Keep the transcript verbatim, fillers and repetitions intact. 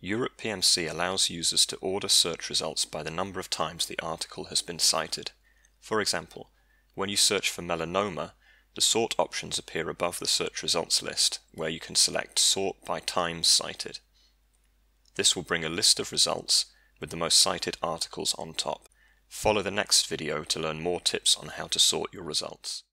Europe P M C allows users to order search results by the number of times the article has been cited. For example, when you search for melanoma, the sort options appear above the search results list, where you can select sort by times cited. This will bring a list of results with the most cited articles on top. Follow the next video to learn more tips on how to sort your results.